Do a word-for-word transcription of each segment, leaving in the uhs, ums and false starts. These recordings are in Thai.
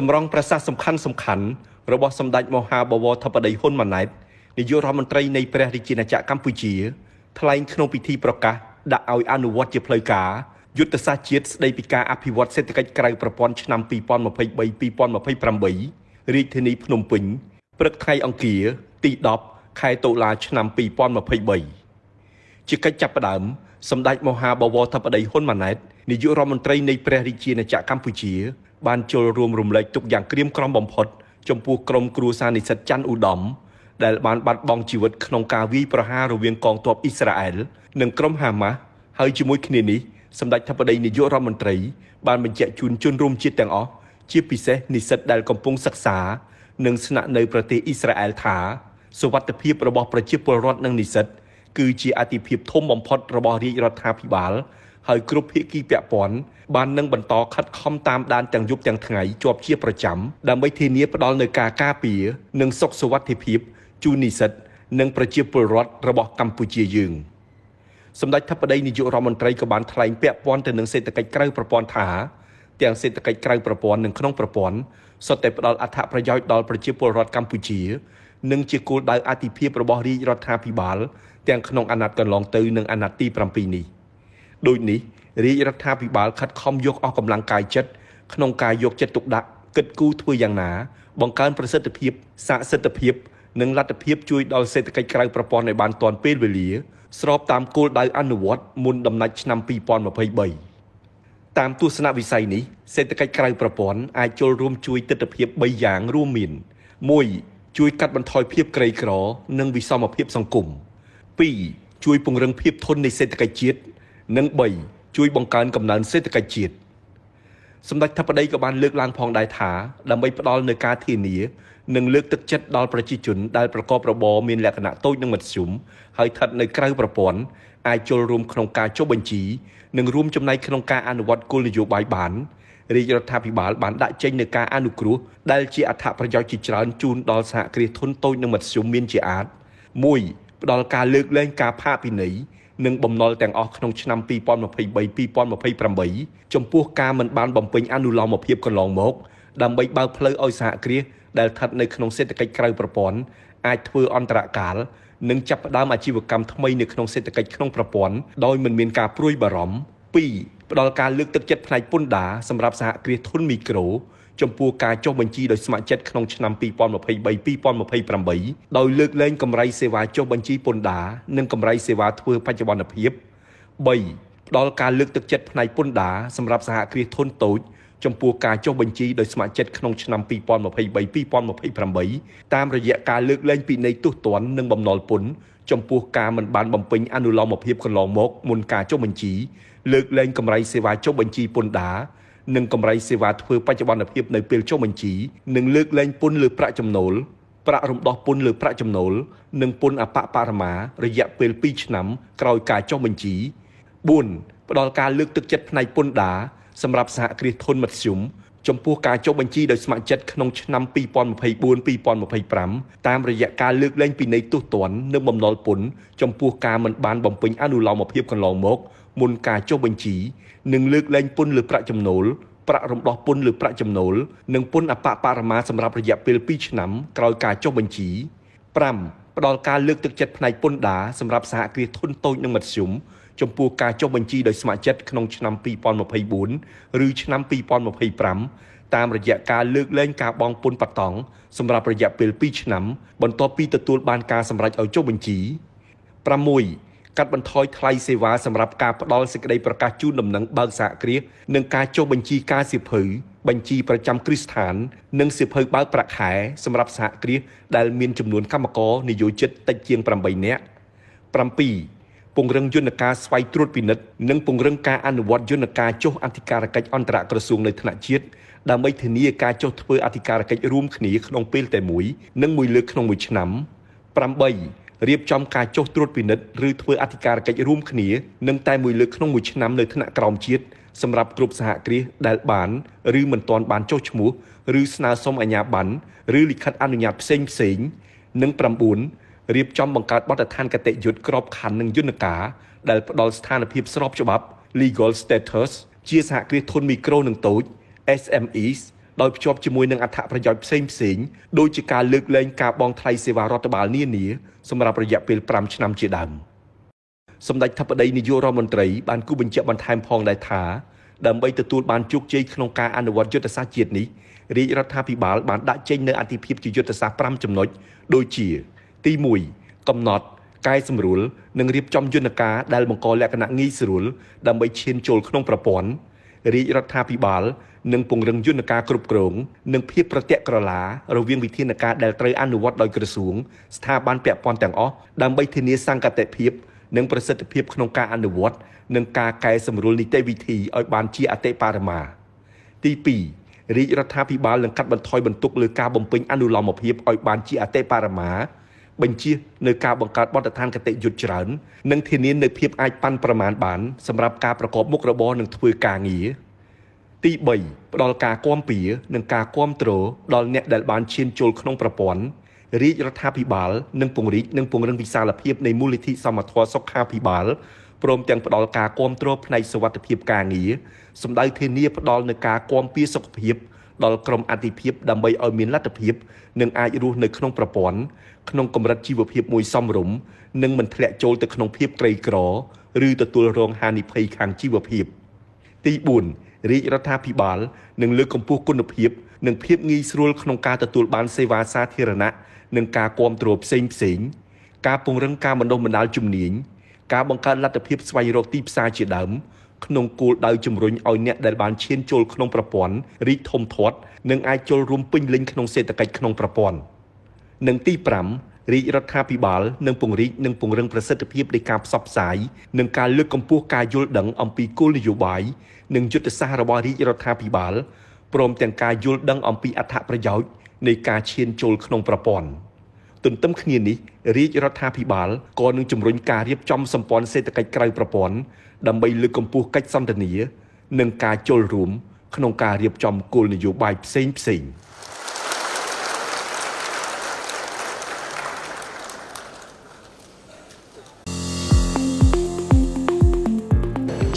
สำรองประสาทสำคัญสำคัญระบบสมเด็จมหาบวรธปดีฮุนมันไนท์นายกรัฐมนตรีในประเทศจีนจากกัมพูชีทลายขนมพิธีประกาศดาวอนุวัตเจเพลกายุทธศาสตร์เชียร์ในปีการอภิวัตเศรษฐกิจไกลประปอนชนำปีปอนมาพายใบปีปอนมาพายพรำใบรีเทนีพนมปิงประเทศไทยอังกฤษตีดอบไคโตลาชนำปีปอนมาพายใบจิกจับประดมสมเด็จมหาบวรธปดีฮุนมันไนท์นายกรัฐมนตรีในประเทศจีนจากกัมพูชีบานโจรรวมรวมเลยทุกอย่างเกลี้ยกล่อมบ่มพดจมพูกรมครูซานิสัจจันอุดมได้บานบัดบองชีวิตขนมกาวีประหารเวียงกองทัพอิสราเอลหนึ่งกรมหามะเฮจิมุยคเนนิสมเด็จทัพเดนิยรัฐมนตรีบานบรรจุจุนจุนรวมจิตแตงอ๋อชีพิเศษนิสัจได้กำปงศึกษาหนึ่งสนะในประเทศอิสราเอลถาสวัสดิภาพระบอบประชิดปรรถนังนิสัจคือจีอาติภาพทมบ่มพดระบอบริรัฐาภิบาลเฮกรุปพิกีเปียปอนบานนังบรรทอคัดคอมตามดานจังยุบจังไถจวบเชี่ยประจำดำไว้เทเนียประดอนเนกาก้าปีหนึ่งศกสวัสดิภาพจูนิสัตนังประเชียปรรถระบอบกัมพูชียึงสมเด็จทัพเดนิยรัฐมนตรีกบาลไทยเปียปอนแต่หนึ่งเศรษฐกิจไกลประปอนถาแต่เศรษฐกิจไกลประปอนหนึ่งขนมประปอนสเตปดอลอัฐประยอยดอลประเชียปรรถกัมพูชีหนึ่งจีกูดาวอาติภาพระบอบริรัฐาภิบาลแต่ขนมอนาตกันลองตือหนึ่งอนาตีประปีนี้โดยนี้รีรัฐาภิบาลคัดคอมยกออกกำลังกายเจ็ดขนมกายยกเจ็ดตุกดักเกิดกู้ทวยอย่างหนาบังการประสิทธิภาพสะสิทธิภาพหนึ่งรัฐภิบช่วยดาวเศรษฐกิจไกลประปอนในบานตอนเปิดเวลีสอบตามโกลดาวอนุวัตมุนดำนักนำปีปอนมาพายใบตามตัวสนาวิสัยนี้เศรษฐกิจไกลประปอนอาจจะรวมช่วยติดภิบใบอย่างร่วมมินมวยช่วยกัดบรรทอยภิบไกลกรอหนึ่งวิสอมาภิบสังกลุ่มปีช่วยปรุงเริงภิบทนในเศรษฐกิจจิตนั่งใบช่วยบังการกำนันเศรษฐกิจจิตสมเด็จทัพเดกบาลเลือกลางพองได้ถาดำไปประดอนในการที่เหนือหนึ่งเลือกตึกเจ็ดดอลประชิจุนได้ประกอบระบอมีลักษณะโต้ยังหมัดสุ่มให้ถัดในใกล้ประปอนอายโจรรวมขนมกาเจ้าบัญชีหนึ่งรวมจำนายขนมกาอนุวัตกลยุบายบานรีรัฐาภิบาลบานได้เจนในการอนุครุได้จีอัฐประยอยจิตรันจูนดอลสหกฤตทนโต้ยังหมัดสุ่มมีนจีอาดมวยดอลการเลือกเล่นการผ้าปีไหนหนึ่งบ่มนอลแต่งออกขนมชนำปีปอนมาพายใบปีปอนมาพายปรำใบจมพูกามันบานบ่มเป็นอนุลอมาเพียบกันลองมกดำใบบาเพลอเอาสหกฤตได้ถัดในขนมเศรษฐกิจไกลประปอนอาจเพื่ออันตรากาลหนึ่งจับดามอาชีวกรรมทำไมในขนมเศรษฐกิจขนมประปอนโดยมันมีการปลุยบารมปีดอลการเลือกตัดเจ็ดพลายปุ้นดาสำหรับสหกฤตทุนมีโกรจมพูกาเจ้าบัญชีโดยสมัครเจ็ดขนมชนำปีปอนมาพายใบปีปอนมาพายปรำใบโดยเลือกเล่นกำไรเสวาเจ้าบัญชีปุ้นดาหนึ่งกำไรเสวาเพื่อปัจจุบันอภิบใบดอลการเลือกตัดเจ็ดพลายปุ้นดาสำหรับสหกฤตทุนโตจมพูกาเจ้าบัญชีโดยสมัครเจ็ดขนมชนำปีปอนมาพายใบปีปอนมาพายพรำใบตามระยะการเลือกเล่นปีในตุ่นตอนหนึ่งบ่มนอลปุ้นจมพูกามันบานบ่มปิงอนุลอมอภิบคนลองมกมุนกาเจ้าบัญชีเลือกเล่นกำไรเสวาเจ้าบัญชีปุ้นดาหนึ่งกำไรเสวาเพื่อปัจจุบันอภิบในเปลือกเจ้าบัญชีหนึ่งเลือกเล่นปุ้นหรือพระจำนวนประรมดอกปุ้นหรือพระจำนวนหนึ่งปุ้นอปะปารมาระยะเปลือกปีฉน้ำกรอยกาเจ้าบัญชีบุญประดอลการเลือกตึกเจ็ดในปุ้นดาสำหรับสหกฤตทนมัดสุ่มจมพูกาเจ้าบัญชีโดยสมัครเจ็ดขนมชนำปีปอนมาพายบุญปีปอนมาพายปรำตามระยะการเลือกเล่นปีในตุ่นตอนเนื่องบ่มนอลปุ้นจมพูกามันบานบ่มปิงอนุลอมอภิบกันลองมกมุนกาเจ้าบัญชีหนึ่งเลือกเล่นปุ้นหรือประจำโนลประรมดอกปุ้นหรือประจำโนลหนึ่งปุ้นอปะปารมาสำหรับระยะเปลือกปีฉน้ำกรอยกาเจ้าบัญชีปรำประดอลการเลือกตึกเจ็ดในปุ้นดาสำหรับสหกฤตทนโตยนังมัดสุ่มจมพูกาเจ้าบัญชีโดยสมัครเจ็ดขนมชนำปีปอนมาพายบุญหรือชนำปีปอนมาพายปรำตามระยะการเลือกเล่นกาบองปุ้นปัดตองสำหรับระยะเปลือกปีฉน้ำบนต่อปีตะตูบานกาสำหรับเอาเจ้าบัญชีประมุยกัดบรรทอยไทยเสวาสำหรับการประดอลสกได้ประกาศจูนดำหนังบางสะเกลียหนึ่งการเจ้าบัญชีการสืบเผยบัญชีประจำคริสถานหนึ่งสืบเผยบางประขายสำหรับสะเกลียได้มีจำนวนข้ามกอในโยจิตตะเจียงปรำใบเนี้ยปรำปีปงเริงยุนกาสไฟตรวจปินัดหนึ่งปงเริงการอนุวัตยุนกาเจ้าอธิการกิจอันตรกระทรวงในธนาชีตดำไปถึงนี้การเจ้าเผยอธิการกิจร่วมขณีขนมเปรี้ยวแต่หมวยหนึ่งมวยเลือกขนมมวยฉน้ำปรำใบเรียบจอมการโจทย์ตรวจปินัดหรือเพื่ออธิการกิจร่วมขณีนำแต่มวยเลือกน้องมวยชนะในธนากรอมชีตสำหรับกลุ่มสหกฤตได้บานหรือเหมือนตอนบานโจชมูหรือสนาสมอัญญาบันหรือลิขิตอนุญาตเซ็งเสียงหนึ่งประมูลเรียบจอมบังการบัตรทานกติยุทธกรอบขันหนึ่งยุนกาได้ประดอลสถานพิบสรอบฉบับ legal status เชียสหกฤตทนมีโกรหนึ่งตัว เอส เอ็ม อี เอส โดยประชดจมวยนังอัฐประโยชน์เส้นสิงโดยจิการเลือกเล่นการบองไทยเสวารอตบาลนี่หนีสำหรับระยะเป็นปรามชนำจีดำสมเด็จทัพเดนิโยรอมนตรีบานกู้บัญชีบันทายพองได้ถาดำไปตะตูบานจุกเจยขนงการอนุวัตยุทธศาสตร์จีนี้ริรัฐาพิบาลบานได้เจนในอธิพิบจิยุทธศาสตร์ปรามจำนวนโดยจีตีมวยกำหนดกายสมรุลนังรีบจอมยุนกาได้บังกรและคณะงีสรุลดำไปเชียนโจลขนงประปอนริรัฐาพิบาลหนึ่งปงเริงยุนกากรุบกรงหนึ่งเพียบประเตะกระลาเราเวียงวิธีนกาได้เตยอนุวัตโดยกระสูงสถาบันแปะปอนแต่งอ้อดำใบเทนีสร้างกระเตะเพียบหนึ่งประเสริฐเพียบขนงกาอนุวัตหนึ่งกากายสมรุลนิเตวิธีอัยบานจีอเตปารมาตีปีริรัฐาพิบาลหนึ่งกัดบรรทอยบรรทุกหรือกาบ่มปิงอนุลอมเพียบอัยบานจีอเตปารมาบัญชีในการบังคับมาตรฐานกติยุทธเจริญหนึ่งเทนีในเพียบไอปันประมาณบานสำหรับการประกอบมุกระบอหนึ่งถุยกางีตีใบดอลกาก้อมปีหนึ่งกาก้อมโตรดอลเนตเดลบานเชียนโจลขนมประปอนริรัฐาพิบาลหนึ่งปงริหนึ่งปงเรื่องวิสาลเพียบในมูลนิธิสมัทวสกาพิบาลพร้อมแต่งดอลกาก้อมโตรในสวัสดิเพียบกางีสมได้เทนีดอลในกาก้อมปีสกเพียบดอลกรมอธิเพียบดำใบเอเมียนรัฐเพียบหนึ่งอายุในขนมประปอนขนมกรมรัฐชีวเพียบมวยซ่อมรุมหนึ่งมันแถะโจลแต่ขนมเพียบไกรกรอหรือตัวโรงฮานิภัยขังชีวเพียบตีบุญริรัฐาพิบาลหนึ่งเลือกกำพูกุนเพียบหนึ่งเพียบงีสรุลขนมกาตะตูบานเสวาสาเทรณะหนึ่งกากรมตรวจเซ็งสิงกาปงรังกามันดมมันดาลจุ่มหนิงกาบังการรัฐเพียบสวายโรตีพิซาเจดมขนมกูดาวจุ่มรุนเอาเนี่ยได้บานเชียนโจลขนมประปอนริทมทอดหนึ่งไอโจลรุมปิ้งลิงขนมเศรษฐกิจขนมประปอนหนึ่งตีปรำริรัฐาพิบาลหนึ่งปงริหนึ่งปงเริงประสิทธิภาพในการซับสายหนึ่งการเลือกกำพูกายโยลดังอัมพีกุลยุบายหนึ่งยุทธศาสตร์ระบริรัฐาพิบาลพร้อมแต่งกายโยลดังอัมพีอัฐประโยชน์ในการเชียนโจลขนมประปอนตนตั้มขณีนี้ริรัฐาพิบาลก่อนหนึ่งจุ่มรุนการเรียบจอมสัมปอนเศรษฐกิจไกลประปอนดำใบเลือกกำพูกัดซ้ำตนีหนึ่งการโจลรุมขนมการเรียบจอมกุลยุบายเซ็งเซ็ง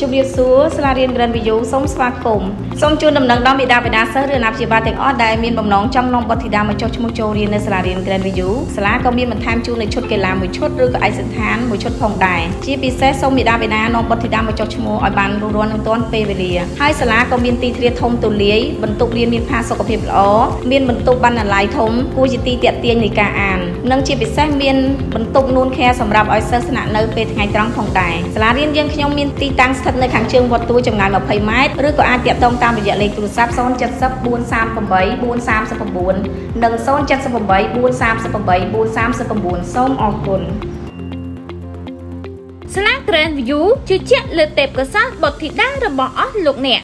จุดเรียนสูงสลาเรียนเรียนวิทยุสมสวากลุ่มสมจูนดำเนินดอมบิดาเป็นอาเซอร์เรียนอาชีพแต่งออดได้มีบำน้องจำลองปฏิดามาโจชมุโจเรียนในสลาเรียนเรียนวิทยุสลาก็มีมันทำจูนในชุดเกล้าหมวยชุดหรือไอสินทานหมวยชุดพองได้จีบีเซสมบิดาเป็นอาน้องปฏิดามาโจชมุอัยบันรูร้อนต้นเปเวเรียให้สลาก็มีตีเทียทมตุเลี้ยบรรทุกเรียนมีพาสกปรกล้อมีบรรทุกบรรณาลายทมกูจิตีเตียเตียนในกาอ่านนังจีบีเซมีบรรทุกนูนแค่สำหรับไอเซอร์สนาเนอเปทไงตรังพองได้สลาเรียนเรียนขยมมีตีตังในขังเชิงวัดตัวจำงานแบบไพ่ไม้หรือก็อาเตียตรงตามระยะเลขตุลซับซ้อนจัดซับบูนสามกับใบบูนสามสับบูนหนึ่งซ้อนจัดซับใบบูนสามสับใบบูนสามสับบูนส้มออกคนสลากเรนวิวชื่อเชี่ยเลือดเต็บกระซับบทที่ได้ระบอบลุกเนี่ย